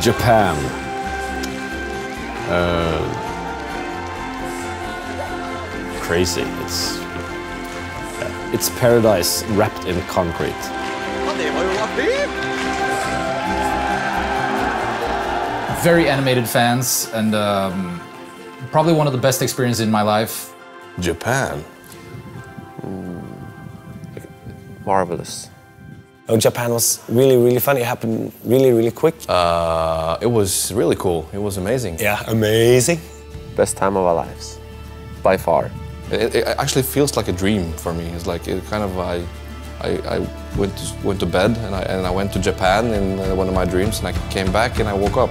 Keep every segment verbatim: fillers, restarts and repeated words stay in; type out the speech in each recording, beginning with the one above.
Japan. Uh, crazy. It's it's paradise wrapped in concrete. Very animated fans, and um, probably one of the best experiences in my life. Japan. Marvelous. Oh, Japan was really, really fun. It happened really, really quick. Uh, it was really cool. It was amazing. Yeah, amazing. Best time of our lives, by far. It, it actually feels like a dream for me. It's like it kind of I, I, I went to, went to bed and I and I went to Japan in one of my dreams and I came back and I woke up.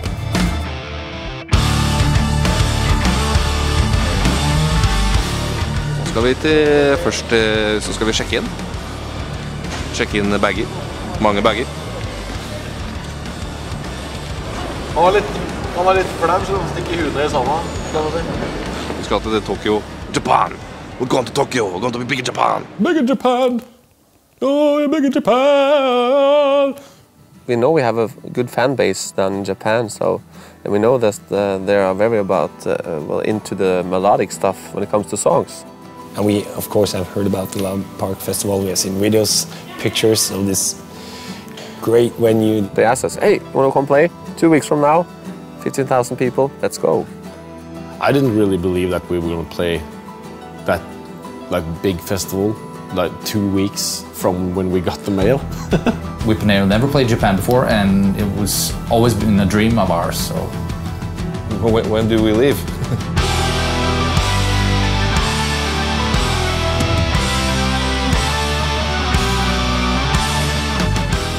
Så ska vi till först så ska vi checka in. Check in bagger. Många bagger. Han var lite han var lite flam så de sticker huvudet I sanden. Vi ska till Tokyo. Japan. We're going to Tokyo. We're going to be big in Japan. Big in Japan. Oh, big in Japan. We know we have a good fan base down in Japan, so and we know that uh, they are very about uh, well into the melodic stuff when it comes to songs. And we, of course, have heard about the Loud Park Festival. We have seen videos, pictures of this great venue. They asked us, hey, want to come play? Two weeks from now, fifteen thousand people, let's go. I didn't really believe that we were going to play that like big festival like two weeks from when we got the mail. We've never played Japan before, and it was always been a dream of ours. So, when, when do we leave?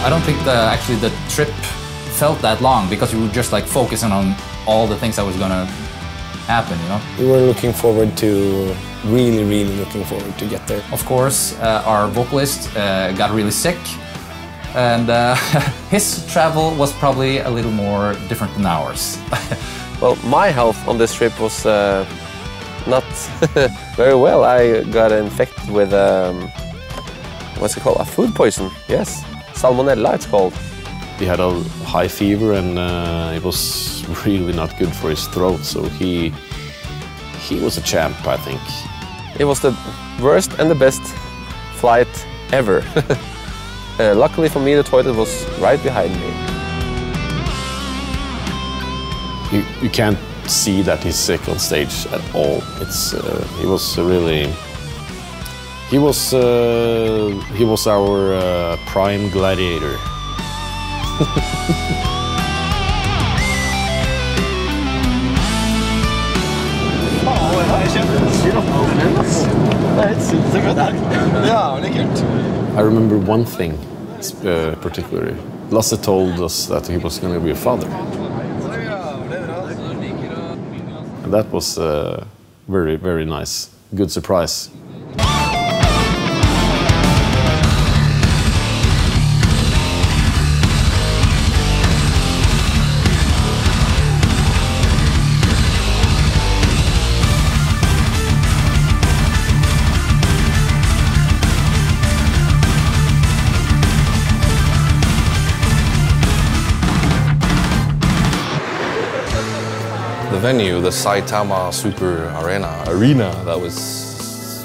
I don't think the, actually the trip felt that long because we were just like focusing on all the things that was gonna happen, you know? We were looking forward to, really, really looking forward to get there. Of course, uh, our vocalist uh, got really sick and uh, his travel was probably a little more different than ours. Well, my health on this trip was uh, not very well. I got infected with, um, what's it called, a food poison, yes. Salmonella, it's called. He had a high fever and uh, it was really not good for his throat, so he he was a champ, I think. It was the worst and the best flight ever. uh, luckily for me, the toilet was right behind me. You, you can't see that he's sick on stage at all. It's uh, he was really... He was, uh, he was our uh, prime gladiator. I remember one thing uh, particularly. Lasse told us that he was going to be a father. And that was uh, very, very nice. Good surprise. Venue, the Saitama Super Arena, arena that was,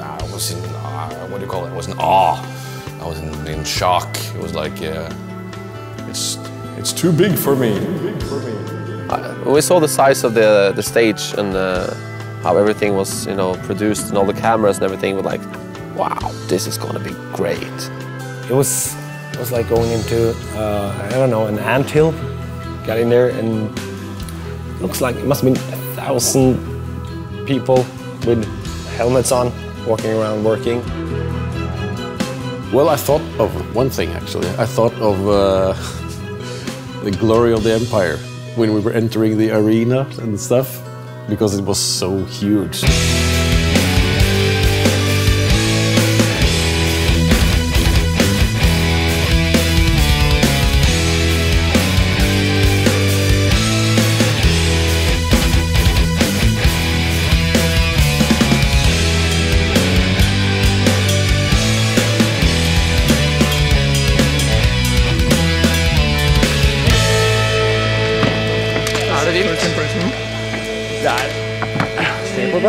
I was in, uh, what do you call it? I was in awe. I was in, in shock. It was like, yeah, it's it's too big for me. Big for me. I, we saw the size of the the stage and uh, how everything was, you know, produced and all the cameras and everything. We're like, wow, this is gonna be great. It was it was like going into uh, I don't know, an anthill. Got in there and it looks like it must have been a thousand people with helmets on, walking around working. Well, I thought of one thing actually. I thought of uh, the glory of the empire when we were entering the arena and stuff because it was so huge.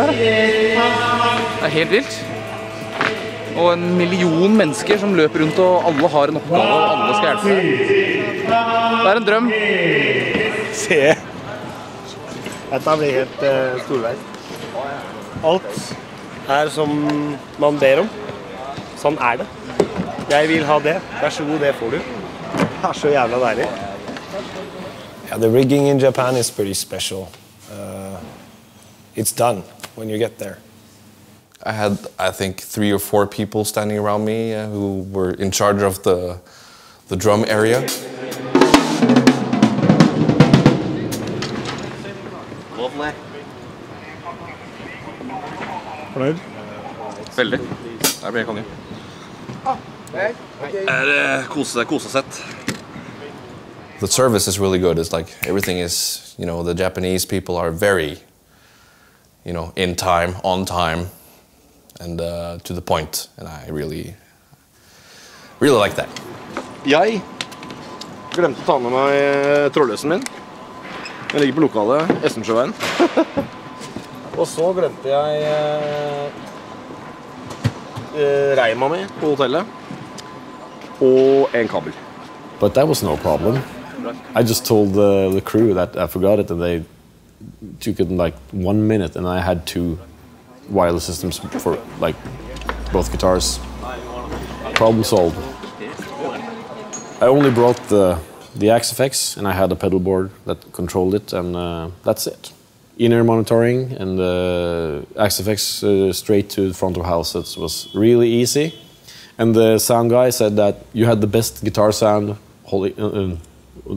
der. Det er helt vilt. Og en million mennesker som løper rundt, og alle har en oppgave, og alle skal hjelpe seg. Det er en drøm. Se. Dette blir helt uh, storveis. Alt er som man ber om. Sånn er det. Jeg vil ha det. Vær så god, det får du. Det er så jævla deilig. Yeah, the rigging in Japan is pretty special. Uh, it's done when you get there. I had, I think, three or four people standing around me uh, who were in charge of the, the drum area. Lovely. Fornøyd? Veldig. Der blir jeg konge. Er kose, kosesett. The service is really good. It's like everything is, you know, the Japanese people are very, you know, in time, on time, and uh, to the point. And I really, really like that. Jeg glemte å ta med meg trådløsen min. Den ligger på lokalet, Essensjøveien. Og så glemte jeg uh, reima mi på hotellet. Og en kabel. But that was no problem. I just told the, the crew that I forgot it, and they took it in like one minute, and I had two wireless systems for like both guitars. Problem solved. I only brought the the Axe F X, and I had a pedal board that controlled it, and uh, that's it. In-ear monitoring and the uh, Axe F X uh, straight to the front of house. It was really easy, and the sound guy said that you had the best guitar sound Whole, uh,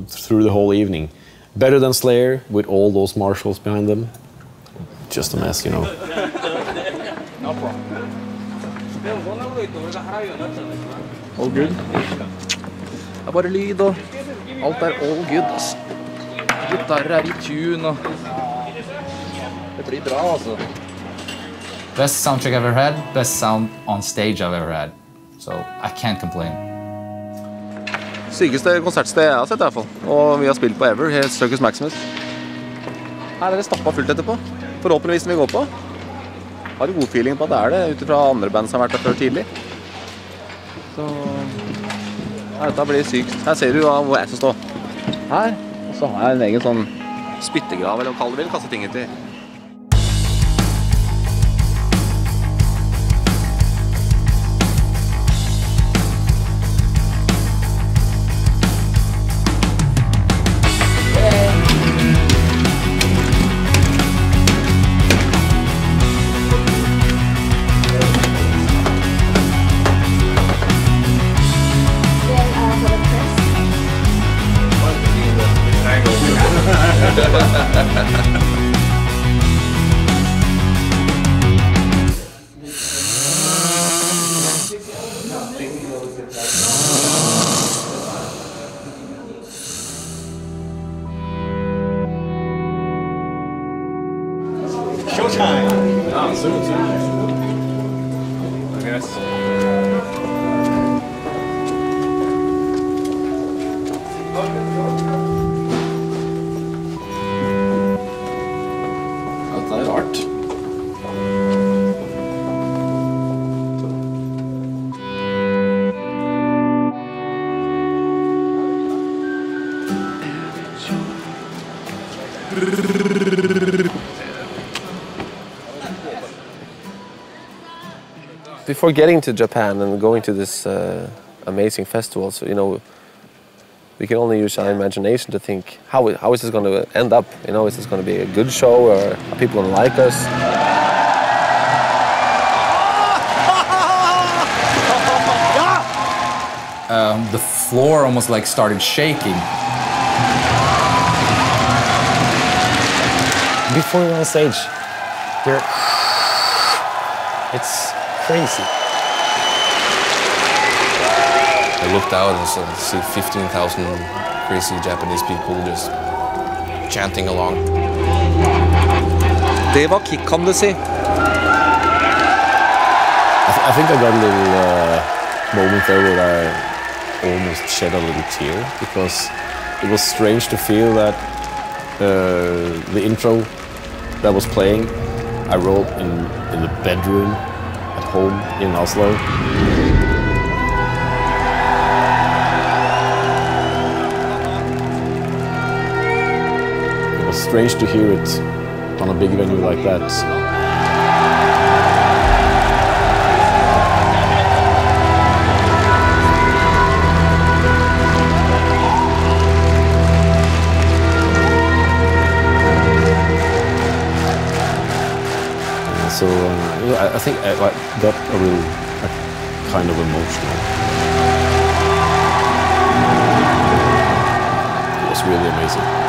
through the whole evening. Better than Slayer, with all those Marshalls behind them. Just a mess, you know. All good. Det er bare lyd, og alt er all good, altså. Gitarre er i tune, og det blir bra, altså. Best soundtrack I've ever had, best sound on stage I've ever had. So, I can't complain. Sykeste konsertsted jeg har sett I hvert fall, og vi har spilt på Ever, Circus Maximus. Her er det stappet fullt etterpå, forhåpentligvis vi går på. Har en god feeling på at det er det, utifra andre band som har vært der før tidlig. Så ja, dette blir sykt. Her ser du hvor jeg skal stå. Her, og så har jeg en egen sånn spyttegrav, eller hva du vil, kaste ting etter. Before getting to Japan and going to this uh, amazing festival, so, you know, we can only use our imagination to think, how, how is this going to end up? You know, is this going to be a good show, or are people going to like us? Um, the floor almost like started shaking. Before you're on stage, you're... It's crazy. I looked out and saw, see fifteen thousand crazy Japanese people just chanting along. Det var kick, kan du si. I think I got a little uh, moment there where I almost shed a little tear, because it was strange to feel that uh, the intro that was playing I wrote in, in the bedroom at home in Oslo. It was strange to hear it on a big venue like that. So uh, I think I got a real uh, kind of emotional. It was really amazing.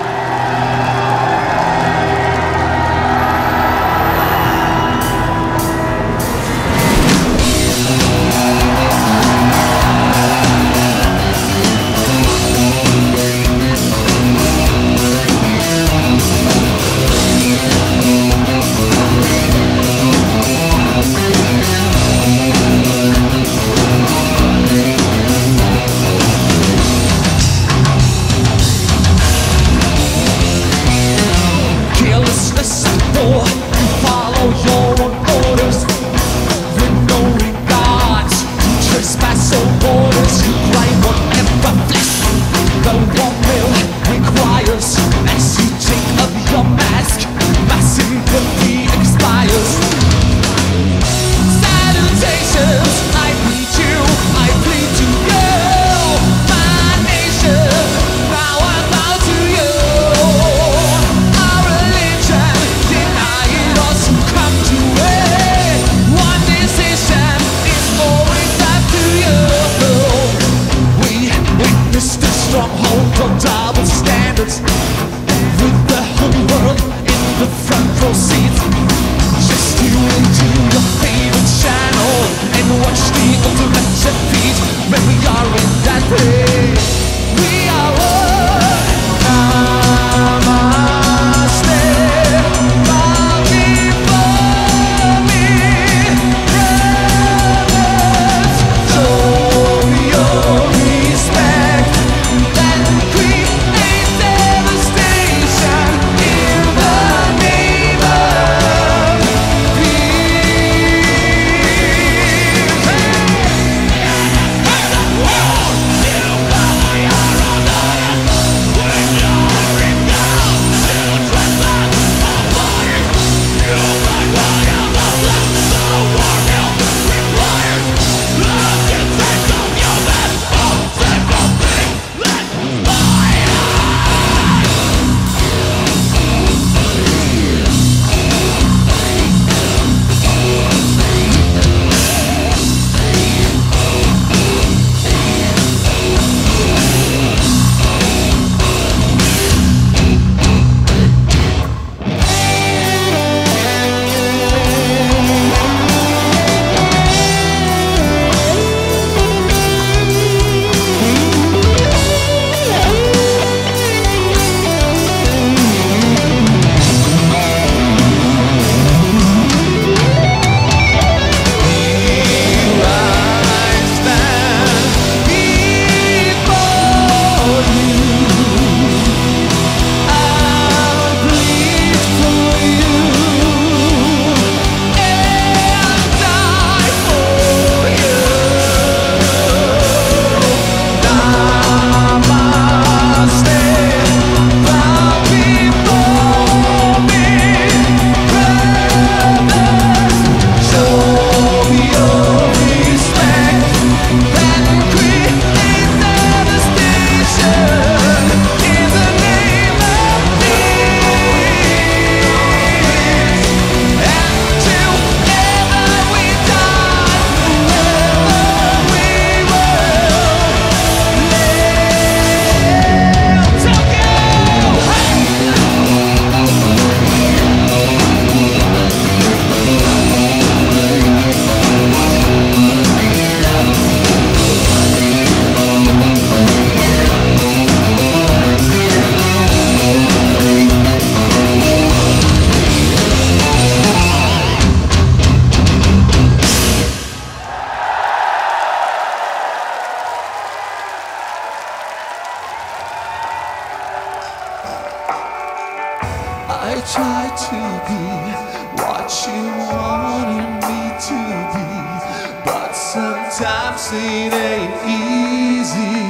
Sometimes it ain't easy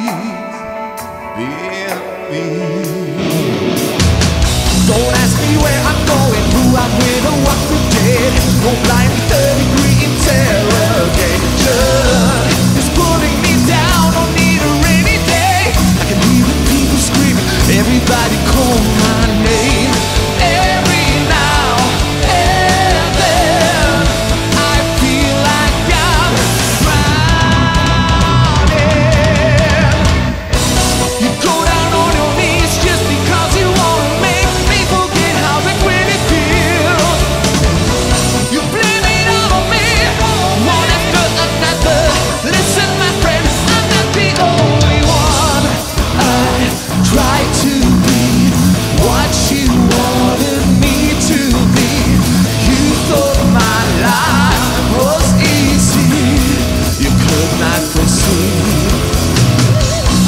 being me. Don't ask me where I'm going, who I'm with or what we did. Won't lie me third degree interrogation. It's pulling me down, don't need a rainy day. I can hear the people screaming, everybody call my name. Every now and then I feel like I'm drowning. You go down on your knees just because you wanna make me forget how it really feels. You blame it all on me, one after another. Listen my friend, I'm not the only one. I try to be what you wanted me to be. You thought my life was easy, you could not foresee.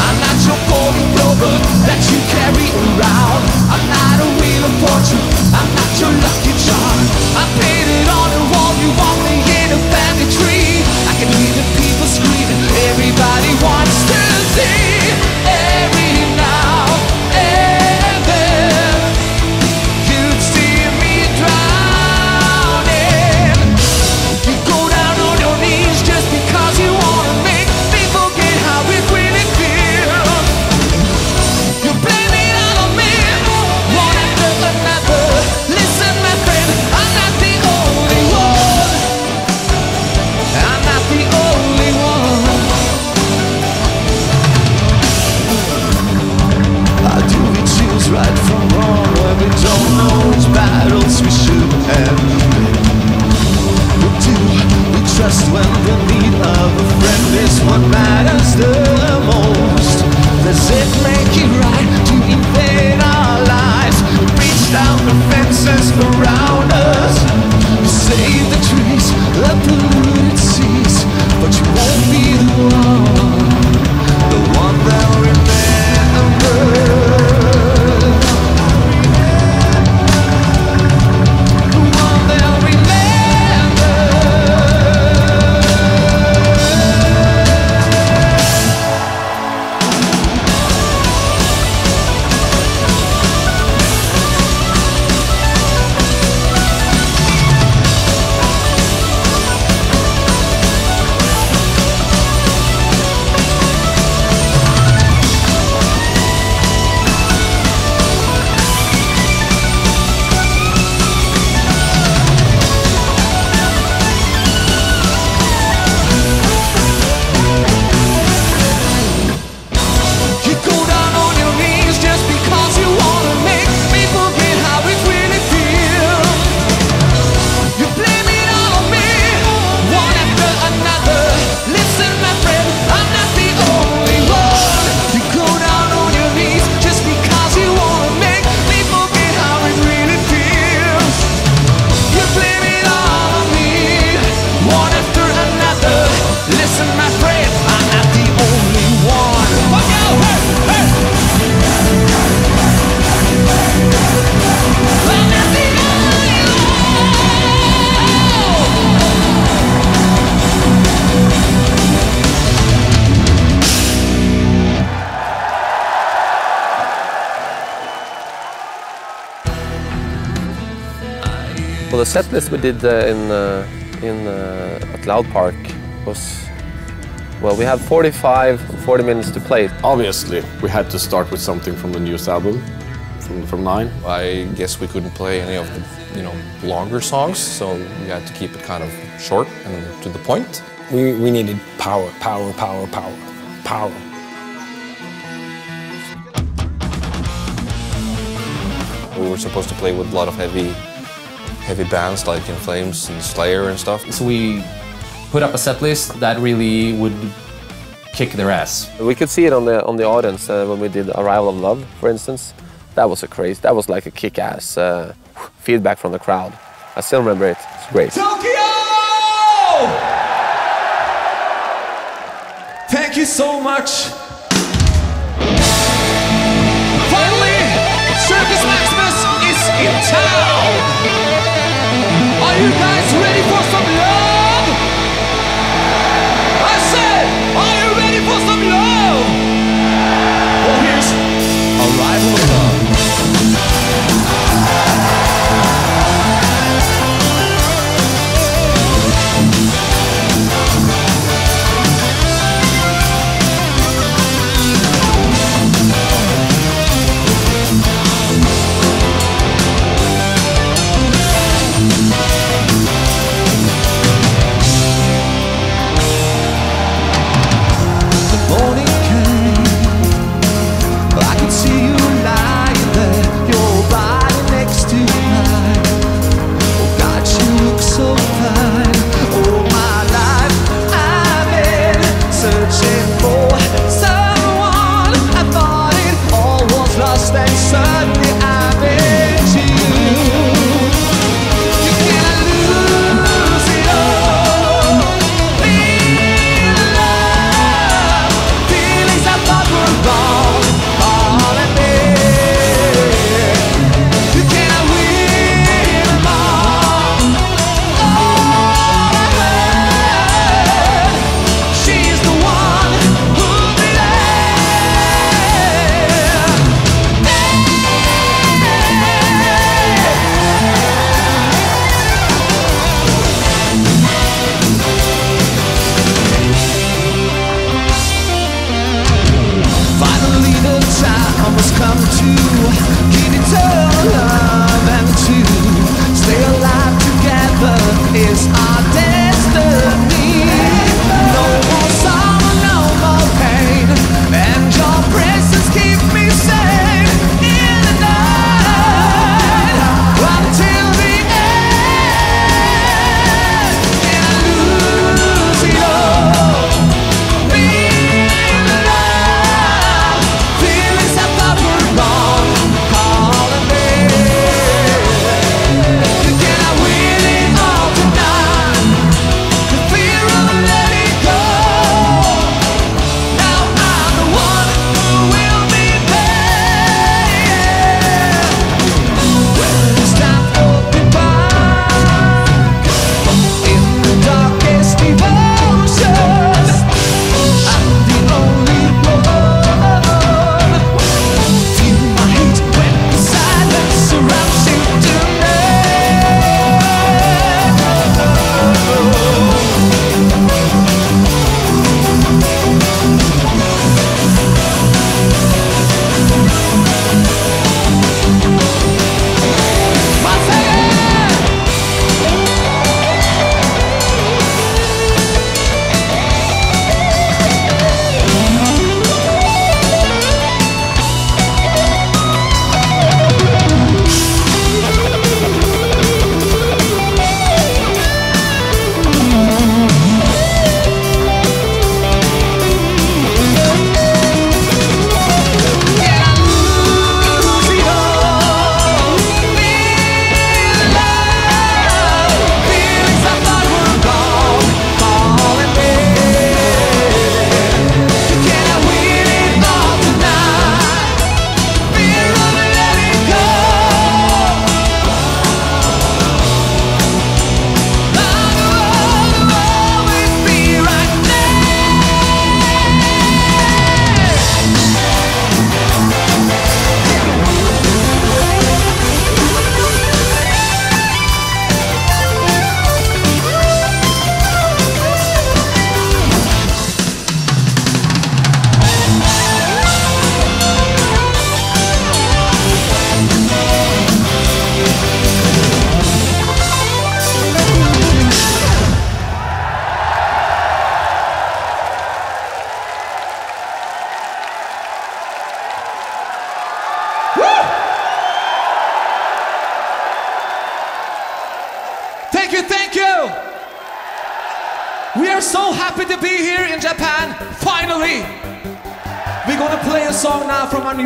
I'm not your golden rover that you carry around. I'm not a wheel of fortune, I'm not your lucky charm. I painted on the wall, you want me in a family tree. I can hear the people screaming, everybody wants to see. Every now and then you'd see me drowning. You go down on your knees just because you wanna make me forget how it really feels. You blame it all on me, one after another. Listen, my friend, I'm not the only one. I'm not the only one. How do we choose right from wrong when we don't know which battles we should have been? What do we trust when the need of a friend is what matters the most? Does it make it right to invade our lives? Reach down the fences around us, save the trees, the polluted seas, but you won't be the one, the one that remembers. The one that remembers. You go down on your knees just because you wanna make me forget how it really feels. You blame it all on me, one after another. Listen, my friend, I'm not the only one. You go down on your knees just because you wanna make me forget how it really feels. You blame it all on me, one after another. Listen, my friend, I'm not the only one. I'm not the only Well, the set list we did uh, in uh, in uh, at Loud Park was, well, we had forty-five, forty minutes to play. Obviously, we had to start with something from the newest album, from from Nine. I guess we couldn't play any of the, you know, longer songs, so we had to keep it kind of short and to the point. We we needed power, power, power, power, power. We were supposed to play with a lot of heavy, heavy bands like In Flames and Slayer and stuff. So we put up a set list that really would kick their ass. We could see it on the on the audience uh, when we did Arrival of Love, for instance. That was a craze. That was like a kick-ass uh, feedback from the crowd. I still remember it. It's great. Tokyo! Thank you so much. Finally, Circus Maximus is in town. Are you guys ready for some love? I say.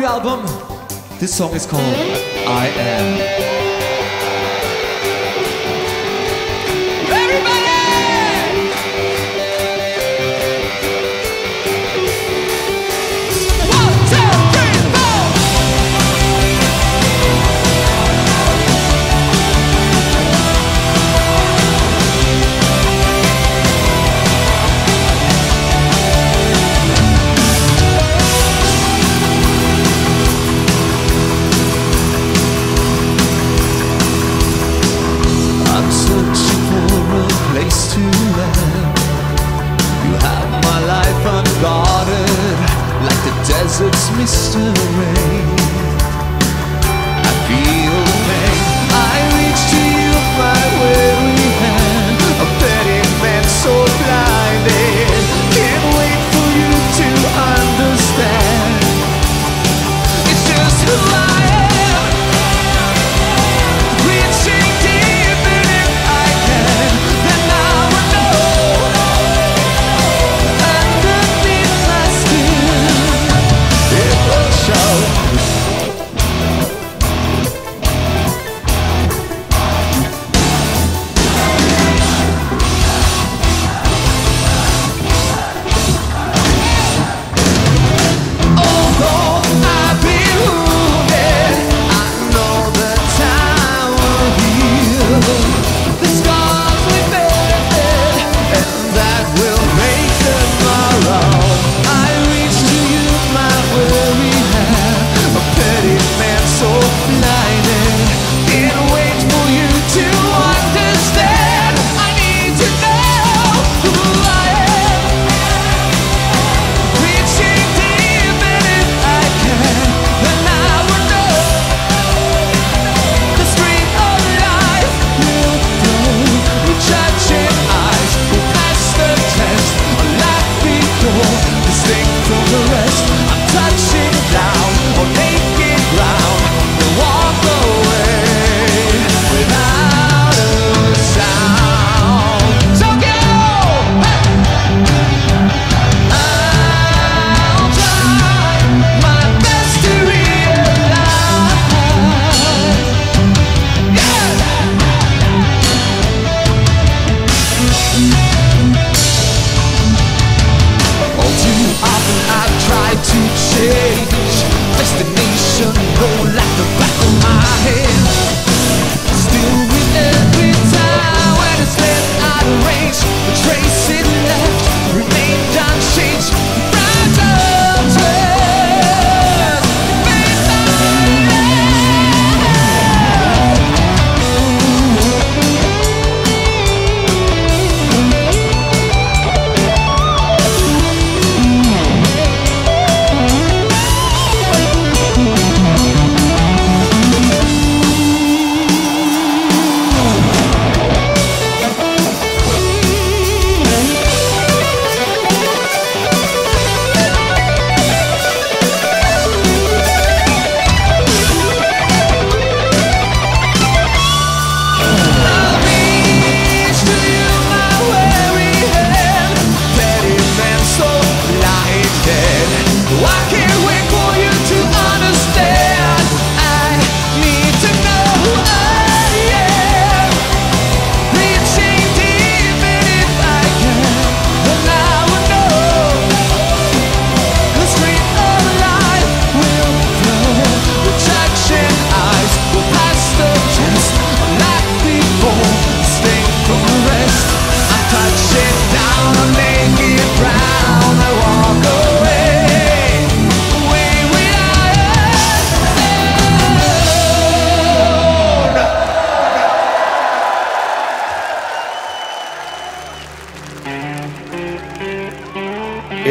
Album. This song is called I Am.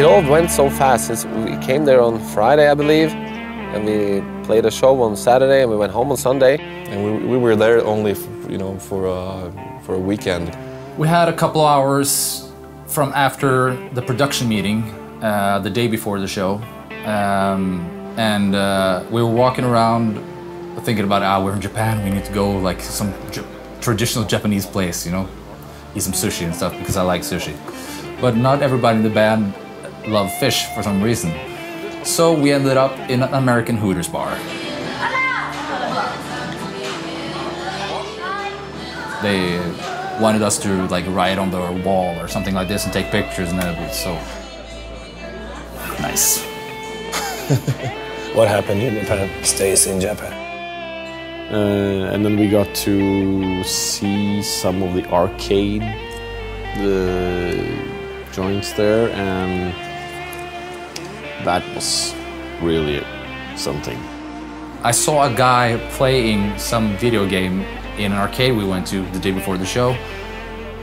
it all went so fast. Since we came there on Friday, I believe, and we played a show on Saturday, and we went home on Sunday. And we, we were there only, for, you know, for uh, for a weekend. We had a couple hours from after the production meeting, uh, the day before the show, um, and uh, we were walking around, thinking about, ah, we're in Japan. We need to go like some J traditional Japanese place, you know, eat some sushi and stuff because I like sushi. But not everybody in the band loved fish for some reason. So we ended up in an American Hooters bar. They wanted us to like write on the wall or something like this and take pictures, and that was so nice. What happened in Japan stays in Japan. Uh, and then we got to see some of the arcade the joints there, and that was really something. I saw a guy playing some video game in an arcade we went to the day before the show,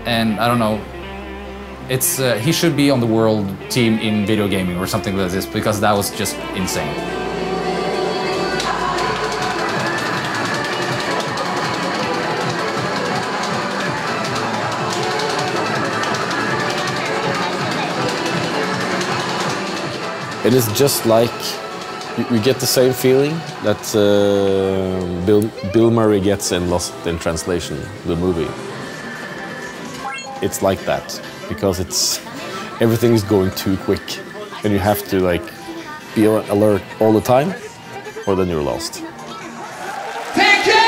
and I don't know, it's uh, he should be on the world team in video gaming or something like this, because that was just insane. It is just like, you get the same feeling that uh, Bill, Bill Murray gets in Lost in Translation, the movie. It's like that, because it's, everything is going too quick, and you have to like be alert all the time, or then you're lost. Thank you!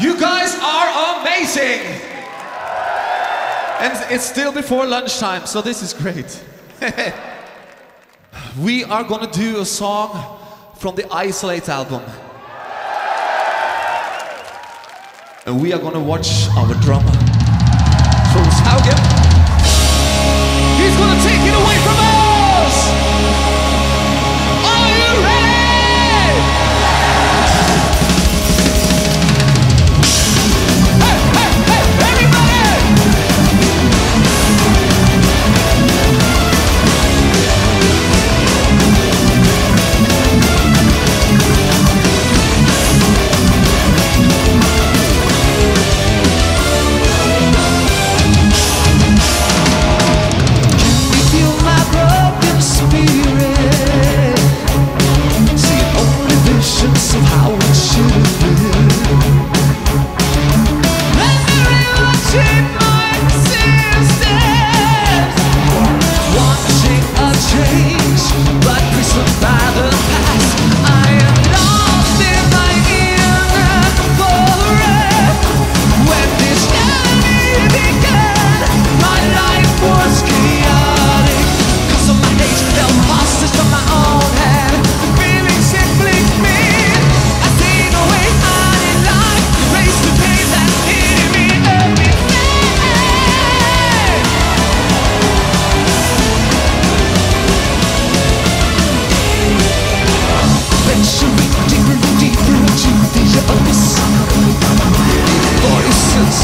You guys are amazing! And it's still before lunchtime, so this is great. We are gonna do a song from the Isolate album. And we are gonna watch our drummer, Truls Haugen. He's gonna take it away from us! Are you ready?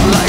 I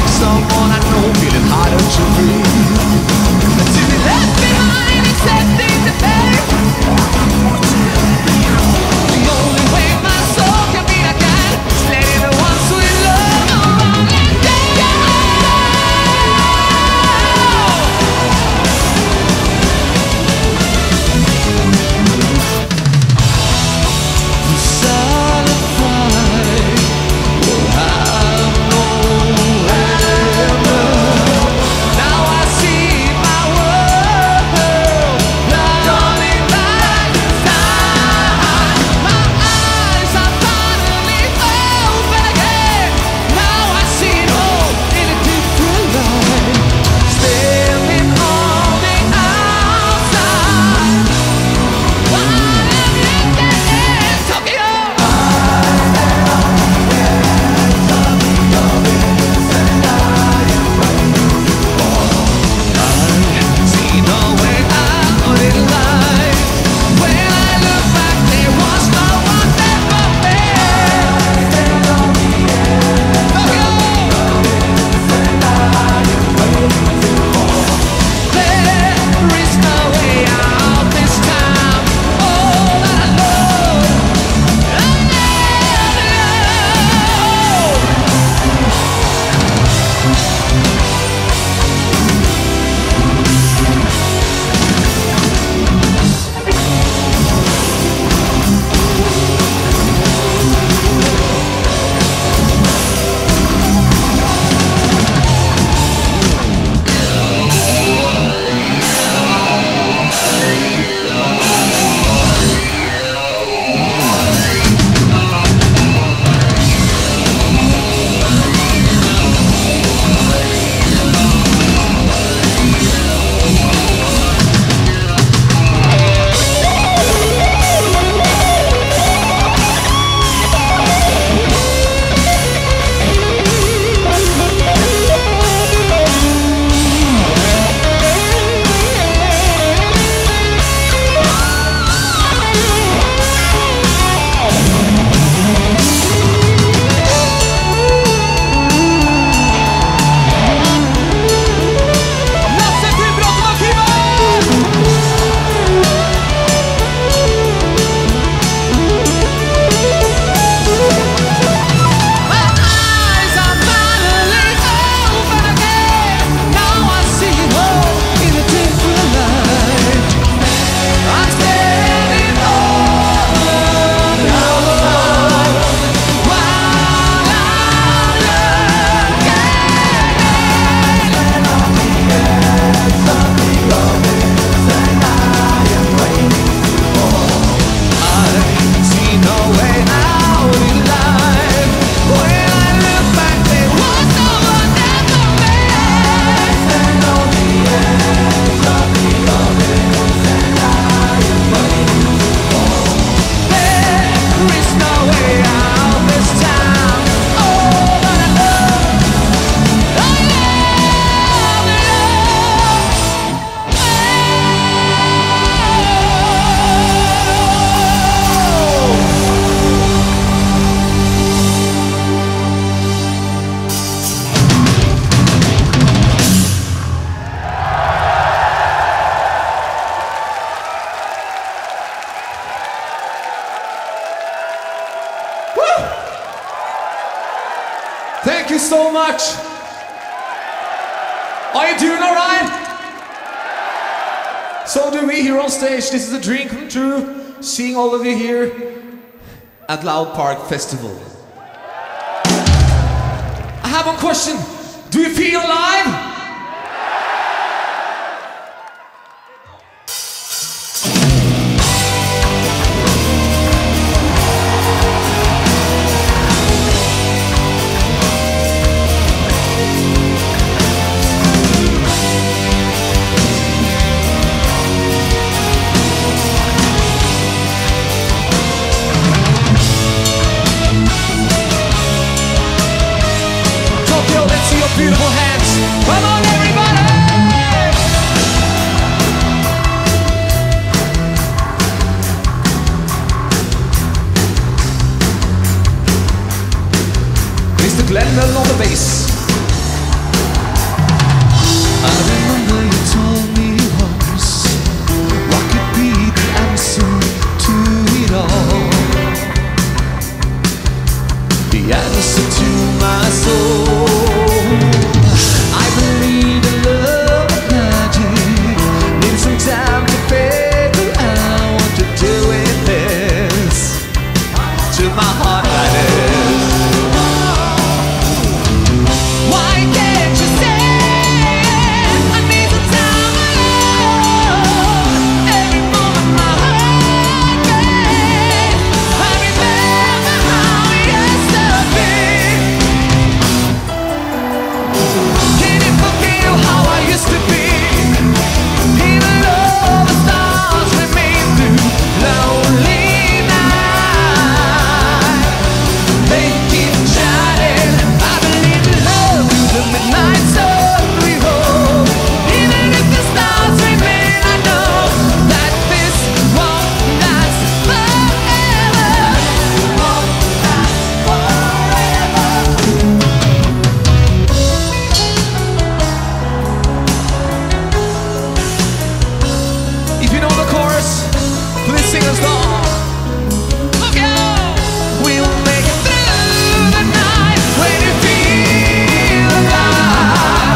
much. Are you doing all right? So do we here on stage. This is a dream come true, seeing all of you here at Loud Park Festival. I have one question. Do you feel alive? Beautiful hands. Come on, everybody! Mister Glenn Mellon on the bass. I remember you told me once what could be the answer to it all. The answer to my soul. We'll make it through the night when you feel alive.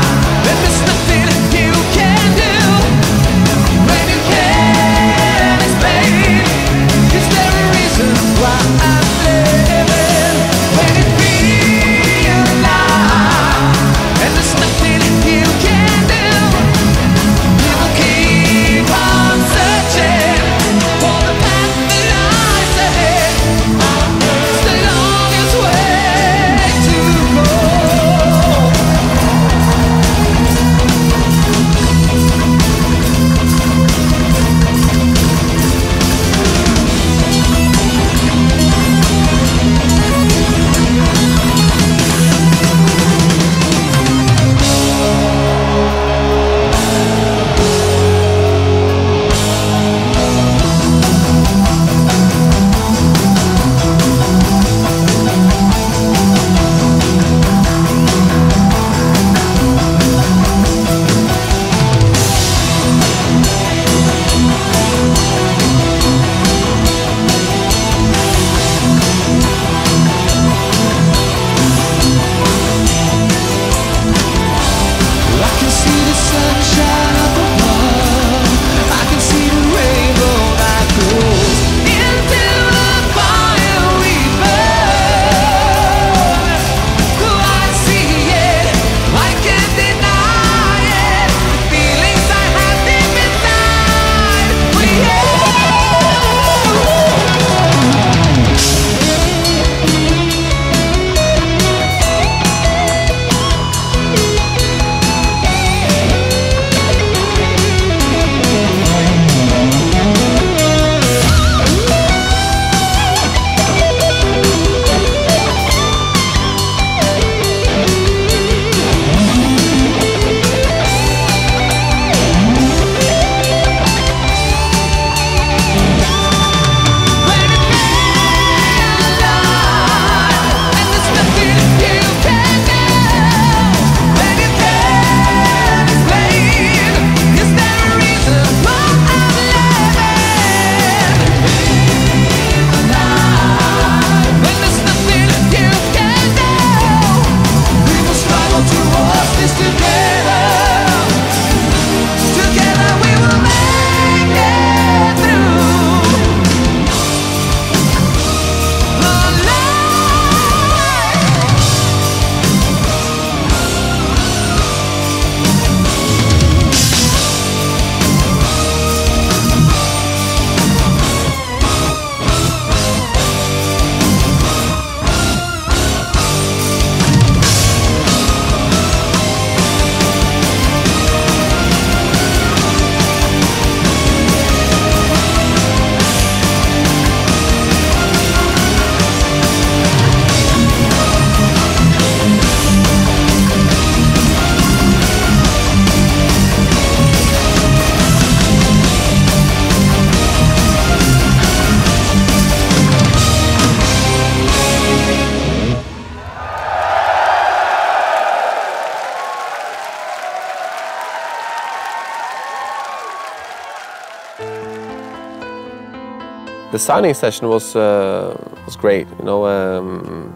The signing session was uh, was great, you know. Um,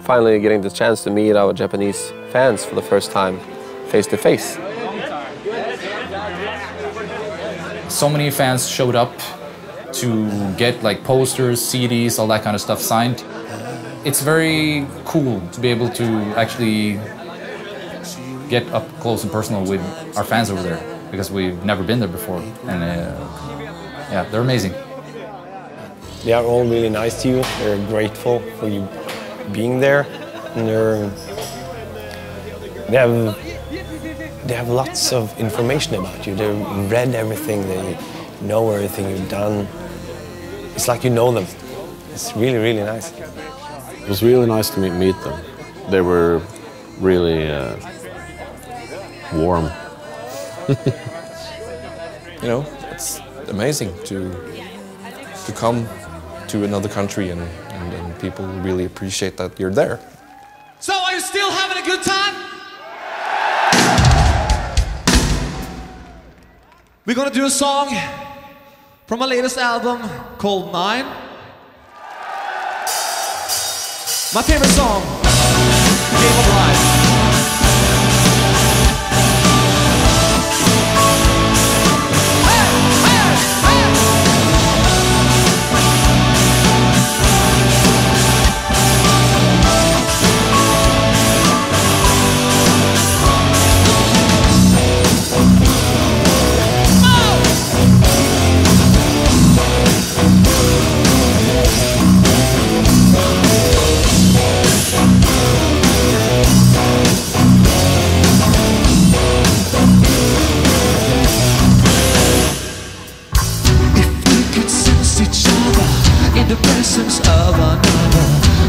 finally, getting the chance to meet our Japanese fans for the first time, face to face. So many fans showed up to get like posters, C Ds, all that kind of stuff signed. It's very cool to be able to actually get up close and personal with our fans over there because we've never been there before, and uh, yeah, they're amazing. They are all really nice to you. They're grateful for you being there, and they're, they have they have lots of information about you. They've read everything, they know everything you've done. It's like you know them. It's really, really nice. It was really nice to meet meet them. They were really uh, warm. You know, it's amazing to to come. to another country, and, and, and people really appreciate that you're there. So, are you still having a good time? We're gonna do a song from my latest album called Mine. My favorite song, Game of Life.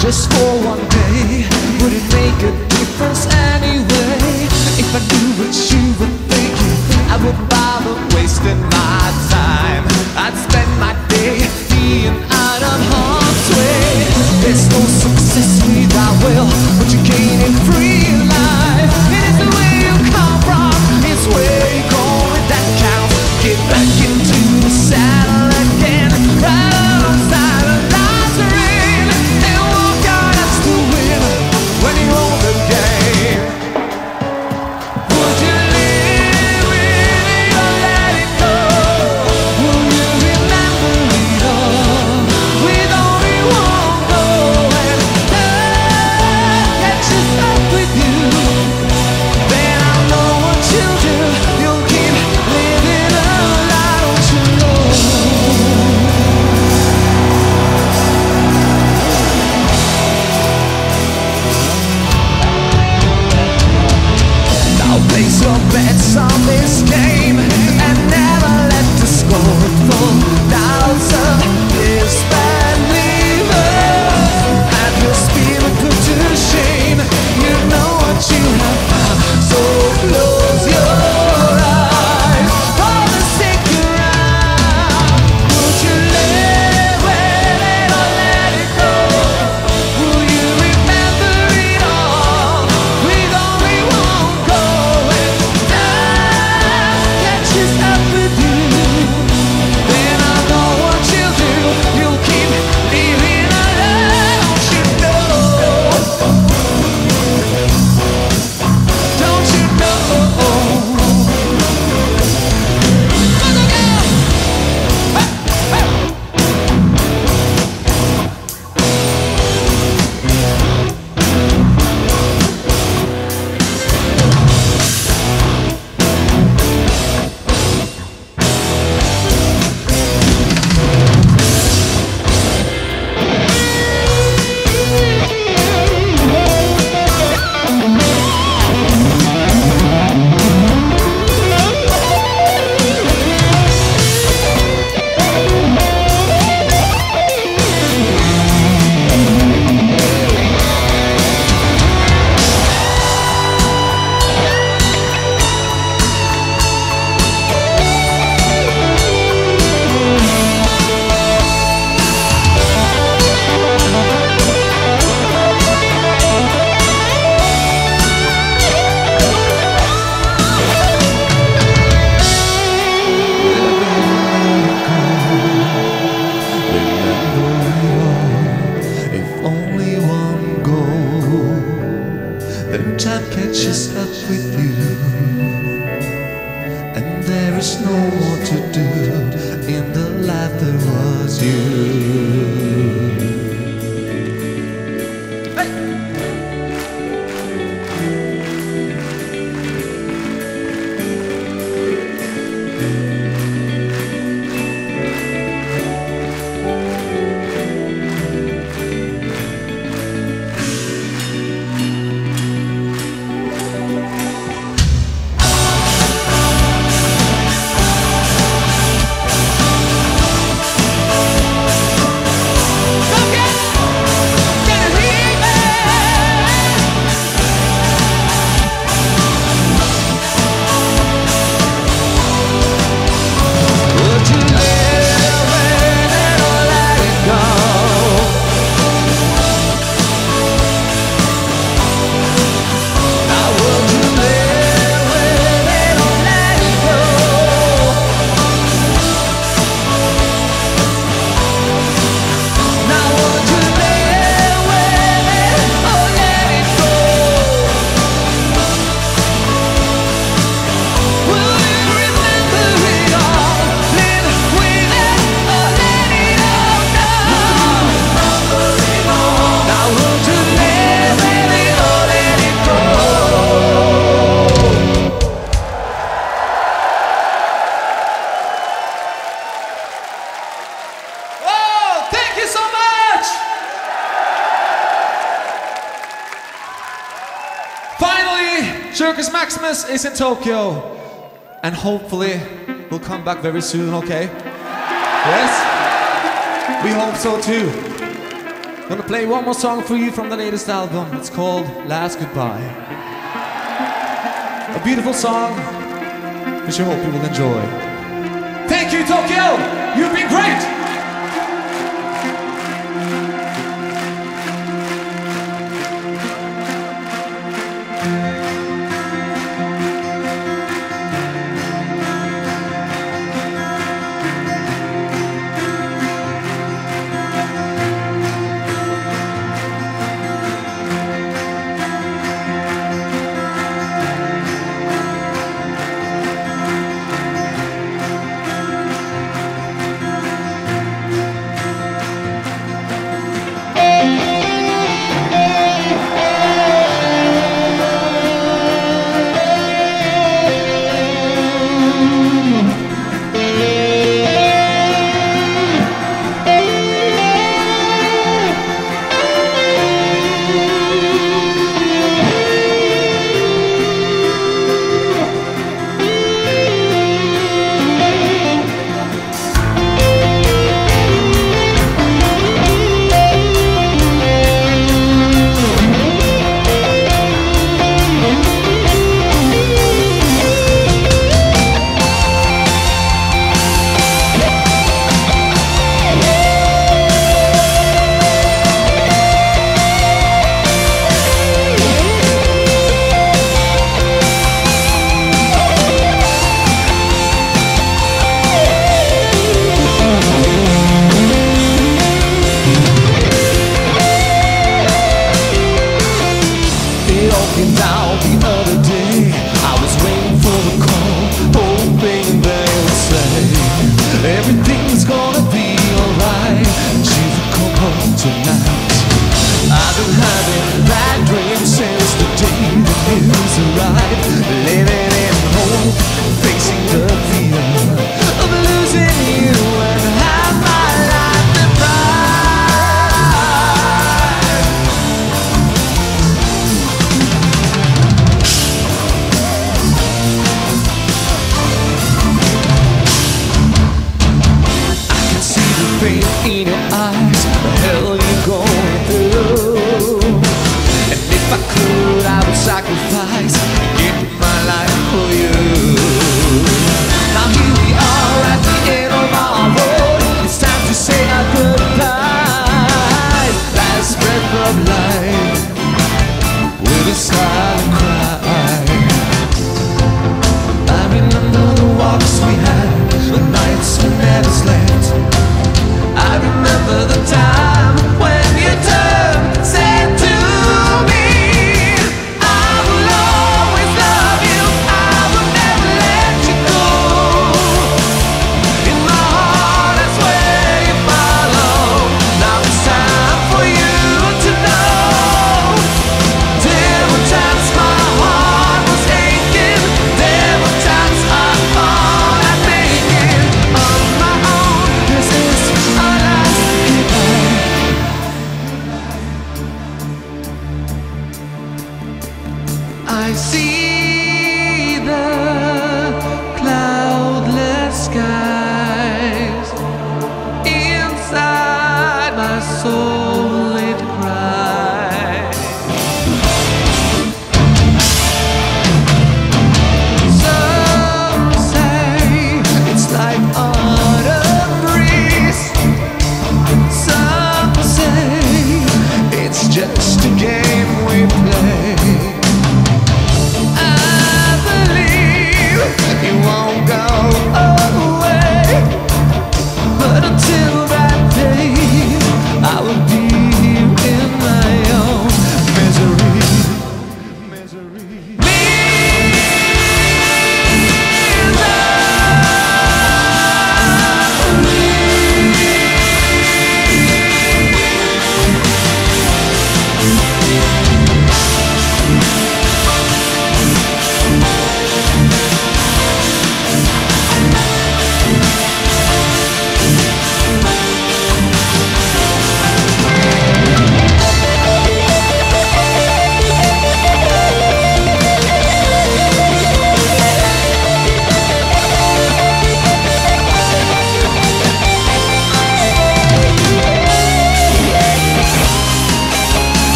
Just for one day, would it make a difference anyway? If I knew what you were thinking, I wouldn't bother wasting my time. I'd spend my day being out of harm's way. There's no success without will, but you gain in free life. It is the way you come from, it's where you're going that counts. Get back into the saddle again, right outside of life's arena. know what to do in the life that was you. Circus Maximus is in Tokyo, and hopefully we'll come back very soon, okay? Yes? We hope so too. I'm gonna play one more song for you from the latest album. It's called Last Goodbye. A beautiful song, which I hope you will enjoy. Thank you, Tokyo! You've been great!